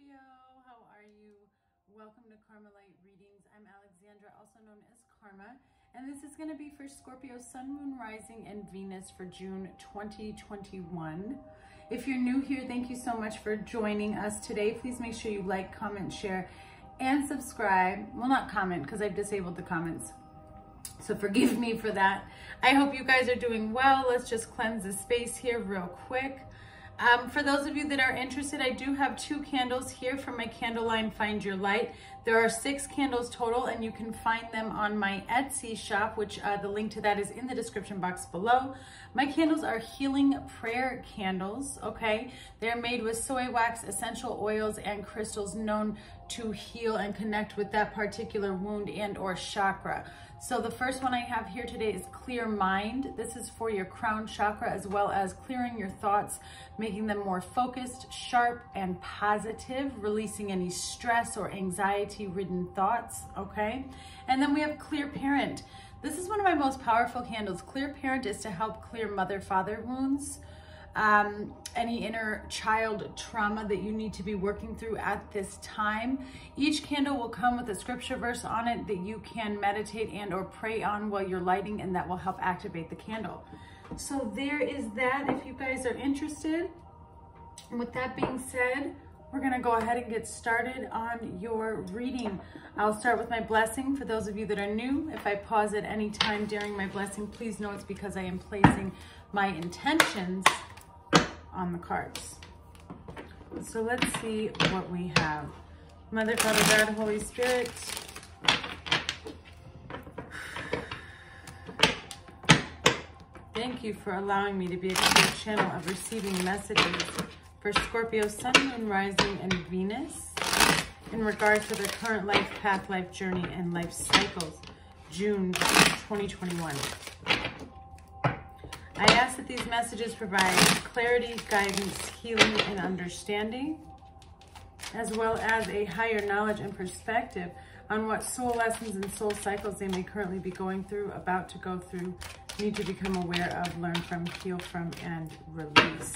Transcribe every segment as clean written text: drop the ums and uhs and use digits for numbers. Scorpio, how are you? Welcome to Karma Light Readings. I'm Alexandra, also known as Karma, and this is going to be for Scorpio, Sun, Moon, Rising, and Venus for June 2021. If you're new here, thank you so much for joining us today. Please make sure you like, comment, share, and subscribe. Well, not comment because I've disabled the comments, so forgive me for that. I hope you guys are doing well. Let's just cleanse the space here real quick. For those of you that are interested, I do have two candles here from my candle line, Find Your Light. There are 6 candles total, and you can find them on my Etsy shop, which the link to that is in the description box below. My candles are healing prayer candles, okay? They're made with soy wax, essential oils, and crystals known to heal and connect with that particular wound and or chakra. So the first one I have here today is Clear Mind. This is for your crown chakra, as well as clearing your thoughts, making them more focused, sharp, and positive, releasing any stress or anxiety-ridden thoughts, okay? And then we have Clear Parent. This is one of my most powerful candles. Clear Parent is to help clear mother-father wounds, any inner child trauma that you need to be working through at this time. Each candle will come with a scripture verse on it that you can meditate and or pray on while you're lighting, and that will help activate the candle. So there is that if you guys are interested. And with that being said, we're gonna go ahead and get started on your reading. I'll start with my blessing. For those of you that are new, if I pause at any time during my blessing, please know it's because I am placing my intentions on the cards. So let's see what we have. Mother, Father, God, Holy Spirit, thank you for allowing me to be a clear channel of receiving messages for Scorpio, Sun, Moon, Rising, and Venus in regard to their current life path, life journey, and life cycles, June 2021. I ask that these messages provide clarity, guidance, healing, and understanding, as well as a higher knowledge and perspective on what soul lessons and soul cycles they may currently be going through, about to go through, need to become aware of, learn from, heal from, and release.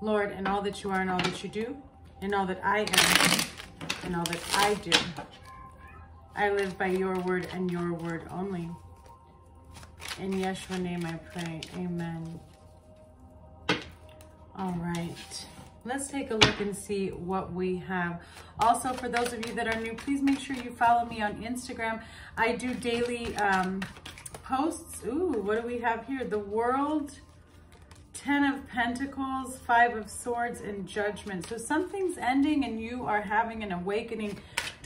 Lord, in all that you are and all that you do, in all that I am and all that I do, I live by your word and your word only. In Yeshua's name I pray, amen. All right, let's take a look and see what we have. Also, for those of you that are new, please make sure you follow me on Instagram. I do daily posts. Ooh, what do we have here? The World, 10 of Pentacles, 5 of Swords, and Judgment. So something's ending and you are having an awakening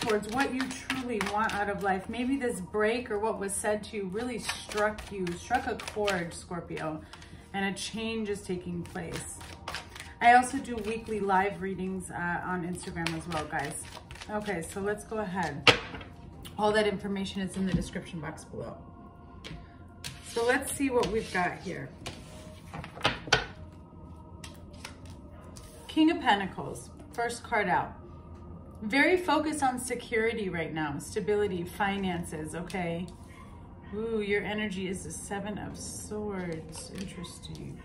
towards what you truly want out of life. Maybe this break or what was said to you really struck a chord, Scorpio, and a change is taking place. I also do weekly live readings on Instagram as well, guys. Okay, so let's go ahead. All that information is in the description box below. So let's see what we've got here. King of Pentacles, first card out. Very focused on security right now, stability, finances, okay? Ooh, your energy is the 7 of Swords, interesting.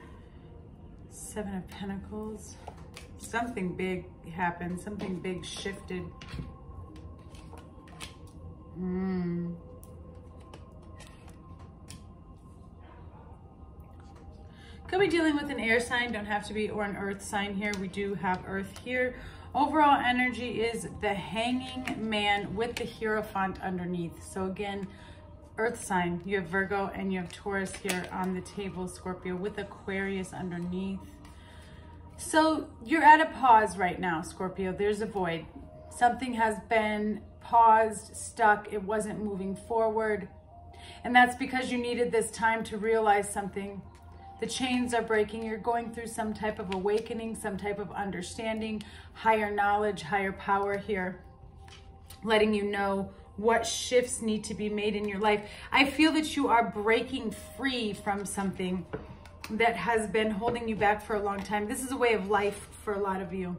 7 of Pentacles, something big happened, something big shifted. Could be dealing with an air sign, don't have to be, or an earth sign here. We do have earth here. Overall energy is the Hanging Man with the Hierophant underneath. So again, earth sign, you have Virgo and you have Taurus here on the table, Scorpio, with Aquarius underneath. So you're at a pause right now, Scorpio. There's a void. Something has been paused, stuck. It wasn't moving forward. And that's because you needed this time to realize something. The chains are breaking. You're going through some type of awakening, some type of understanding, higher knowledge, higher power here, letting you know what shifts need to be made in your life. I feel that you are breaking free from something that has been holding you back for a long time. This is a way of life for a lot of you.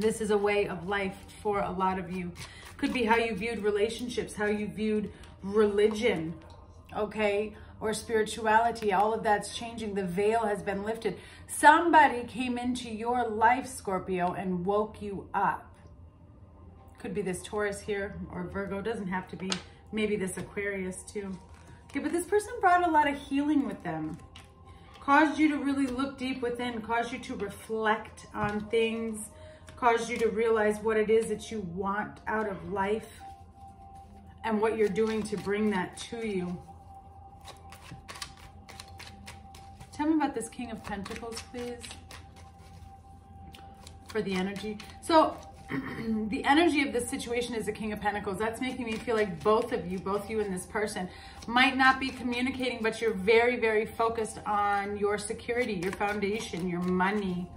This is a way of life for a lot of you. Could be how you viewed relationships, how you viewed religion, okay? or spirituality, all of that's changing. The veil has been lifted. Somebody came into your life, Scorpio, and woke you up. Could be this Taurus here or Virgo, doesn't have to be. Maybe this Aquarius too. Okay, but this person brought a lot of healing with them. Caused you to really look deep within, caused you to reflect on things, caused you to realize what it is that you want out of life and what you're doing to bring that to you. Tell me about this King of Pentacles, please, for the energy. So the energy of this situation is the King of Pentacles. That's making me feel like both you and this person might not be communicating, but you're very, very focused on your security, your foundation, your money.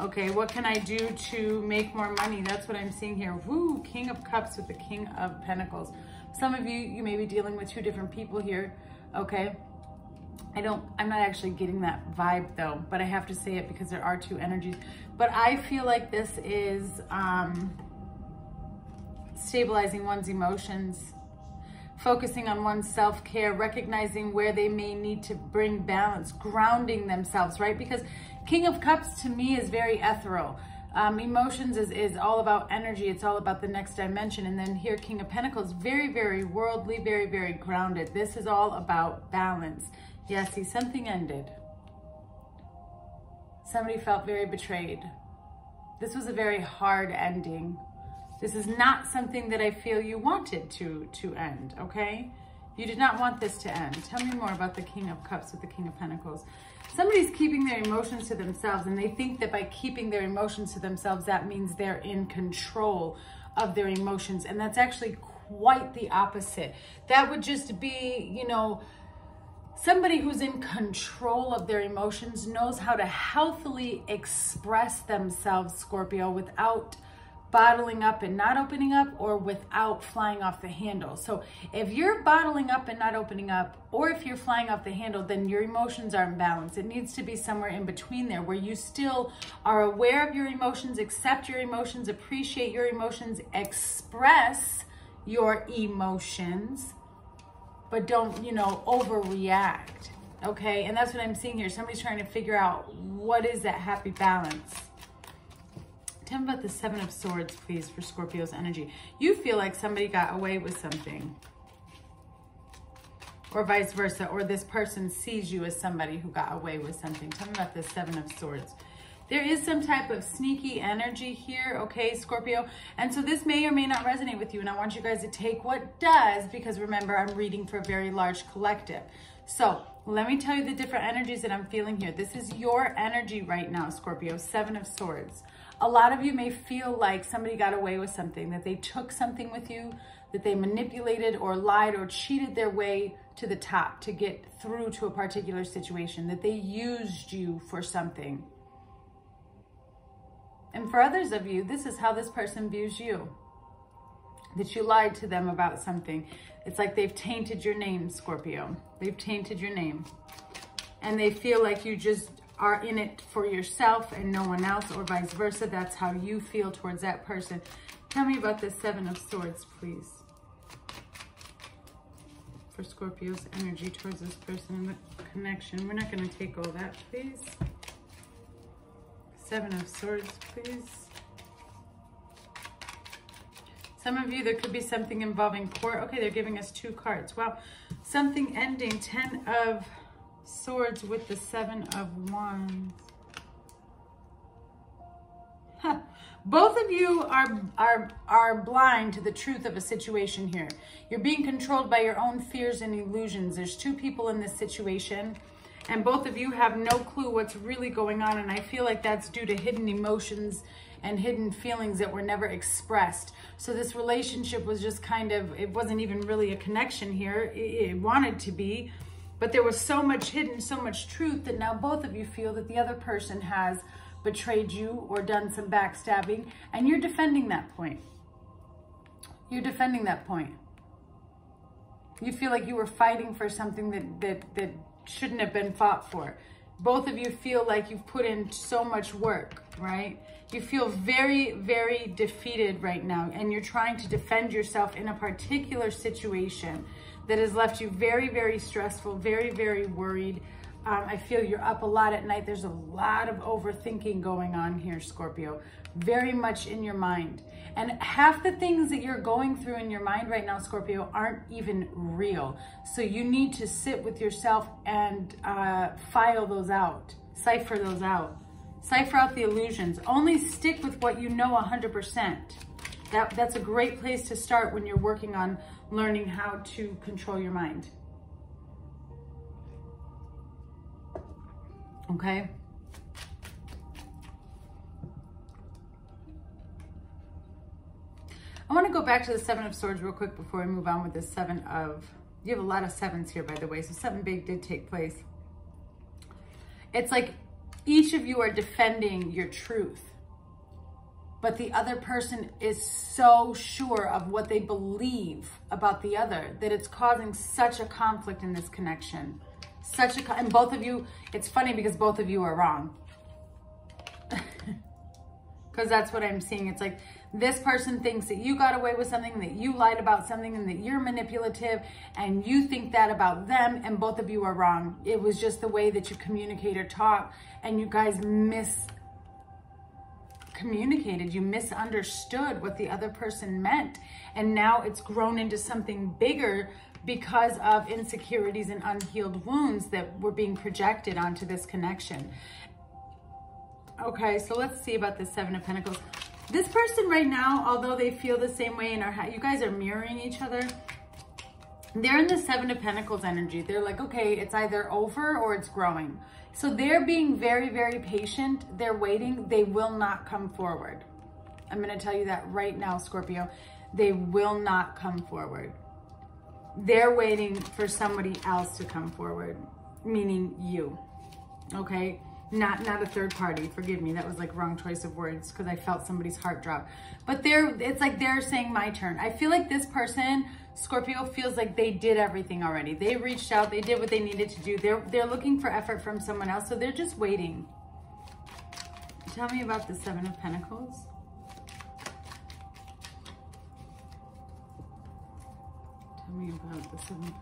Okay, what can I do to make more money? That's what I'm seeing here. Woo, King of Cups with the King of Pentacles. Some of you, you may be dealing with two different people here, okay? I'm not actually getting that vibe though, but I have to say it because there are two energies. But I feel like this is stabilizing one's emotions, focusing on one's self-care, recognizing where they may need to bring balance, grounding themselves, right? Because King of Cups to me is very ethereal. Emotions is all about energy. It's all about the next dimension. And then here, King of Pentacles, very, very worldly, very, very grounded. This is all about balance. Yeah, see, something ended. Somebody felt very betrayed. This was a very hard ending. This is not something that I feel you wanted to end, okay? You did not want this to end. Tell me more about the King of Cups with the King of Pentacles. Somebody's keeping their emotions to themselves, and they think that by keeping their emotions to themselves, that means they're in control of their emotions. And that's actually quite the opposite. That would just be, you know, somebody who's in control of their emotions knows how to healthily express themselves, Scorpio, without bottling up and not opening up, or without flying off the handle. So if you're bottling up and not opening up, or if you're flying off the handle, then your emotions are imbalanced. It needs to be somewhere in between there where you still are aware of your emotions, accept your emotions, appreciate your emotions, express your emotions, but don't, you know, overreact, okay? And that's what I'm seeing here. Somebody's trying to figure out what is that happy balance. Tell me about the Seven of Swords, please, for Scorpio's energy. You feel like somebody got away with something, or vice versa, or this person sees you as somebody who got away with something. Tell me about the Seven of Swords. There is some type of sneaky energy here, okay, Scorpio? And so this may or may not resonate with you, and I want you guys to take what does, because remember, I'm reading for a very large collective. So let me tell you the different energies that I'm feeling here. This is your energy right now, Scorpio, Seven of Swords. A lot of you may feel like somebody got away with something, that they took something with you, that they manipulated or lied or cheated their way to the top to get through to a particular situation, that they used you for something. And for others of you, this is how this person views you, that you lied to them about something. It's like they've tainted your name, Scorpio. They've tainted your name. And they feel like you just are in it for yourself and no one else, or vice versa. That's how you feel towards that person. Tell me about the Seven of Swords, please, for Scorpio's energy towards this person and the connection. We're not going to take all that, please. Seven of Swords, please. Some of you, there could be something involving court. Okay, they're giving us two cards. Wow. Something ending. Ten of Swords with the Seven of Wands. Huh. Both of you are blind to the truth of a situation here. You're being controlled by your own fears and illusions. There's two people in this situation, and both of you have no clue what's really going on, and I feel like that's due to hidden emotions and hidden feelings that were never expressed. So this relationship was just kind of, it wasn't even really a connection here. It wanted to be, but there was so much hidden, so much truth, that now both of you feel that the other person has betrayed you or done some backstabbing, and you're defending that point. You're defending that point. You feel like you were fighting for something that shouldn't have been fought for. Both of you feel like you've put in so much work, right? You feel very, very defeated right now, and you're trying to defend yourself in a particular situation that has left you very, very stressful, very, very worried. I feel you're up a lot at night. There's a lot of overthinking going on here, Scorpio, very much in your mind. And half the things that you're going through in your mind right now, Scorpio, aren't even real. So you need to sit with yourself and file those out, cipher those out, cipher out the illusions. Only stick with what you know 100%. That's a great place to start when you're working on learning how to control your mind. Okay. I want to go back to the Seven of Swords real quick before we move on with the Seven of... You have a lot of sevens here, by the way, so something big did take place. It's like each of you are defending your truth, but the other person is so sure of what they believe about the other that it's causing such a conflict in this connection. And both of you, it's funny because both of you are wrong. Because that's what I'm seeing. It's like this person thinks that you got away with something, that you lied about something, and that you're manipulative, and you think that about them, and both of you are wrong. It was just the way that you communicate or talk, and you guys miscommunicated. You misunderstood what the other person meant, and now it's grown into something bigger because of insecurities and unhealed wounds that were being projected onto this connection. Okay, so let's see about the Seven of Pentacles. This person right now, although they feel the same way and are, you guys are mirroring each other, they're in the Seven of Pentacles energy. They're like, okay, it's either over or it's growing. So they're being very, very patient. They're waiting. They will not come forward. I'm going to tell you that right now, Scorpio. They will not come forward. They're waiting for somebody else to come forward, meaning you, okay? Not a third party. Forgive me. That was like wrong choice of words because I felt somebody's heart drop. But it's like they're saying my turn. I feel like this person, Scorpio, feels like they did everything already. They reached out. They did what they needed to do. They're looking for effort from someone else, so they're just waiting. Tell me about the Seven of Pentacles. Tell me about the Seven of Pentacles.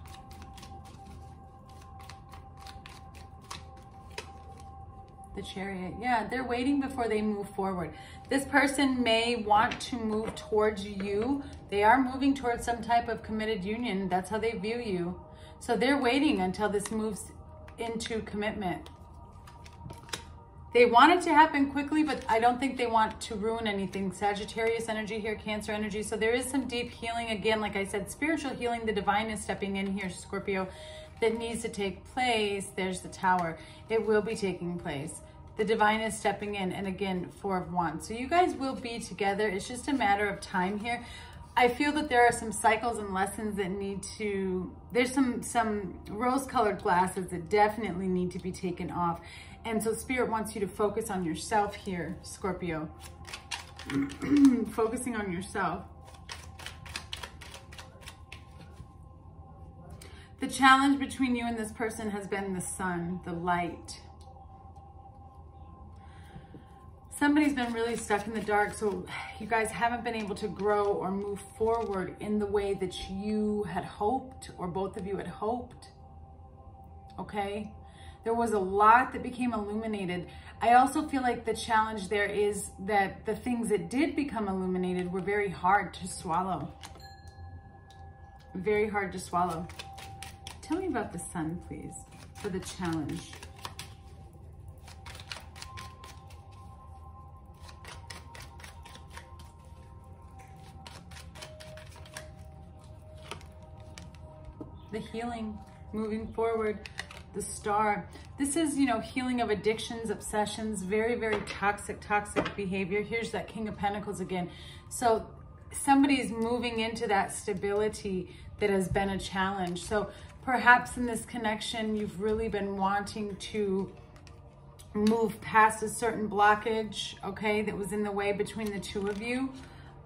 The Chariot. Yeah, they're waiting before they move forward. This person may want to move towards you. They are moving towards some type of committed union. That's how they view you. So they're waiting until this moves into commitment. They want it to happen quickly, but I don't think they want to ruin anything. Sagittarius energy here, Cancer energy. So there is some deep healing. Again, like I said, spiritual healing. The divine is stepping in here, Scorpio. That needs to take place. There's the Tower. It will be taking place. The divine is stepping in, and again, Four of Wands. So you guys will be together. It's just a matter of time here. I feel that there are some cycles and lessons that need to, there's some rose-colored glasses that definitely need to be taken off. And so Spirit wants you to focus on yourself here, Scorpio. Focusing on yourself. The challenge between you and this person has been the sun, the light. Somebody's been really stuck in the dark, so you guys haven't been able to grow or move forward in the way that you had hoped, or both of you had hoped, okay? There was a lot that became illuminated. I also feel like the challenge there is that the things that did become illuminated were very hard to swallow. Very hard to swallow. Tell me about the sun, please, for the challenge. The healing, moving forward, the Star. This is, you know, healing of addictions, obsessions, very, very toxic behavior. Here's that King of Pentacles again. So somebody's moving into that stability that has been a challenge. So perhaps in this connection, you've really been wanting to move past a certain blockage, okay, that was in the way between the two of you.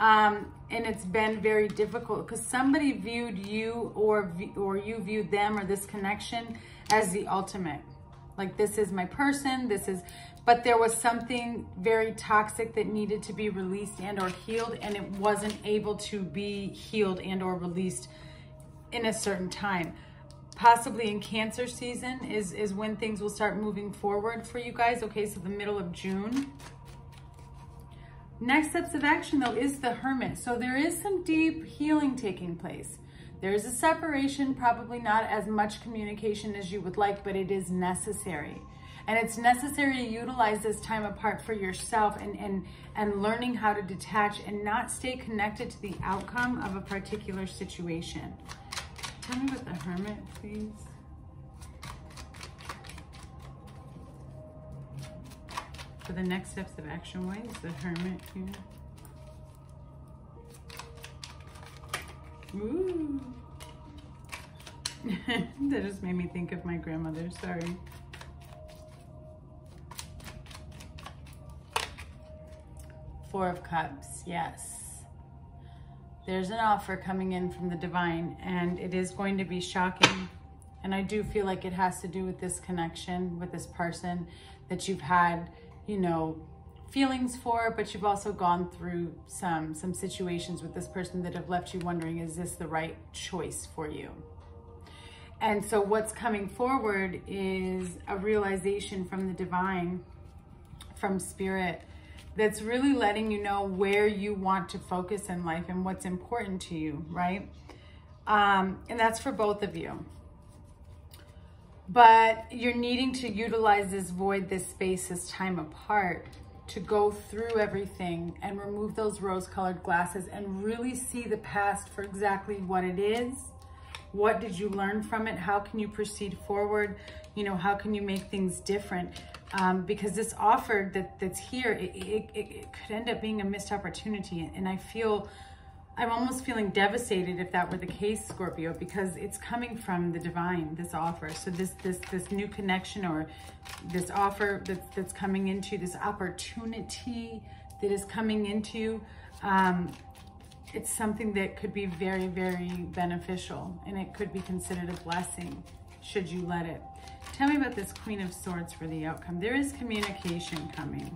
And it's been very difficult because somebody viewed you or you viewed them or this connection as the ultimate. Like, this is my person, this is, but there was something very toxic that needed to be released and or healed, and it wasn't able to be healed and or released in a certain time. Possibly in Cancer season is when things will start moving forward for you guys. Okay, so the middle of June. Next steps of action, though, is the Hermit. So there is some deep healing taking place. There is a separation, probably not as much communication as you would like, but it is necessary. And it's necessary to utilize this time apart for yourself and learning how to detach and not stay connected to the outcome of a particular situation. Tell me about the Hermit, please. For the next steps of action, why is the Hermit here? Ooh. That just made me think of my grandmother, sorry. Four of Cups, yes. There's an offer coming in from the divine, and it is going to be shocking. And I do feel like it has to do with this connection with this person that you've had, you know, feelings for, but you've also gone through some situations with this person that have left you wondering, is this the right choice for you? And so what's coming forward is a realization from the divine, from spirit, that's really letting you know where you want to focus in life and what's important to you, right? And that's for both of you. But you're needing to utilize this void, this space, this time apart to go through everything and remove those rose-colored glasses and really see the past for exactly what it is. What did you learn from it? How can you proceed forward? You know, how can you make things different? Because this offer that's here, it could end up being a missed opportunity. And I'm almost feeling devastated if that were the case, Scorpio, because it's coming from the divine, this offer. So this new connection, or this offer that's coming into, this opportunity that is coming into, it's something that could be very, very beneficial, and it could be considered a blessing should you let it. Tell me about this Queen of Swords for the outcome. There is communication coming.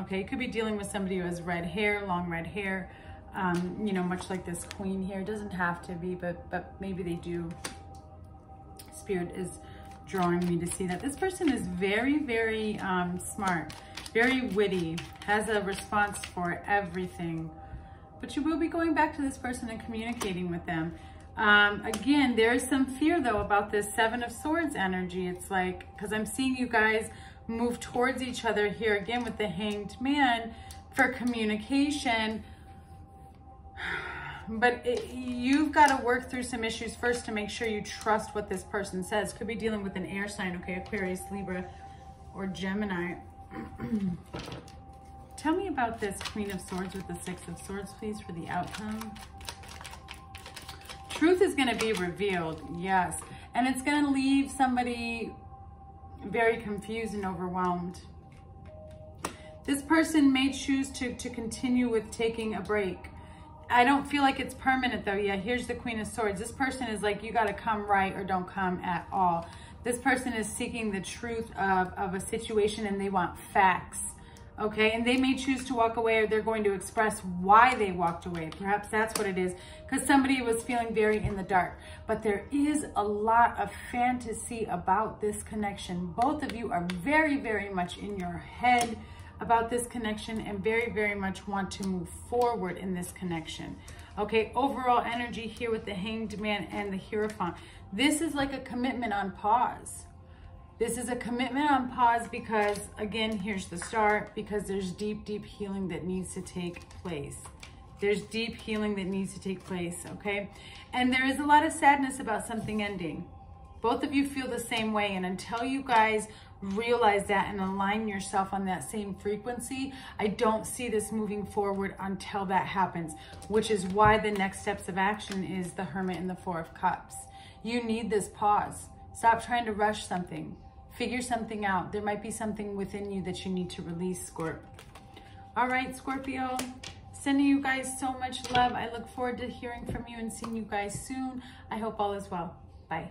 Okay, you could be dealing with somebody who has red hair, long red hair, you know, much like this queen here. It doesn't have to be, but maybe they do. Spirit is drawing me to see that. This person is very, very smart, very witty, has a response for everything. But you will be going back to this person and communicating with them. Again, there is some fear, though, about this Seven of Swords energy. It's like, because I'm seeing you guys move towards each other here again with the Hanged Man for communication. But you've got to work through some issues first to make sure you trust what this person says. Could be dealing with an air sign, okay, Aquarius, Libra, or Gemini. Tell me about this Queen of Swords with the Six of Swords, please, for the outcome. Truth is going to be revealed, yes. And it's going to leave somebody very confused and overwhelmed. This person may choose to continue with taking a break. I don't feel like it's permanent, though. Yeah, here's the Queen of Swords. This person is like, you got to come right or don't come at all. This person is seeking the truth of a situation, and they want facts. Okay, and they may choose to walk away, or they're going to express why they walked away. Perhaps that's what it is, because somebody was feeling very in the dark. But there is a lot of fantasy about this connection. Both of you are very, very much in your head about this connection and very, very much want to move forward in this connection. Okay, overall energy here with the Hanged Man and the Hierophant. This is like a commitment on pause. This is a commitment on pause because, again, here's the Star, because there's deep, deep healing that needs to take place. There's deep healing that needs to take place, okay? And there is a lot of sadness about something ending. Both of you feel the same way, and until you guys realize that and align yourself on that same frequency, I don't see this moving forward until that happens, which is why the next steps of action is the Hermit and the Four of Cups. You need this pause. Stop trying to rush something. Figure something out. There might be something within you that you need to release, Scorp. All right, Scorpio. Sending you guys so much love. I look forward to hearing from you and seeing you guys soon. I hope all is well. Bye.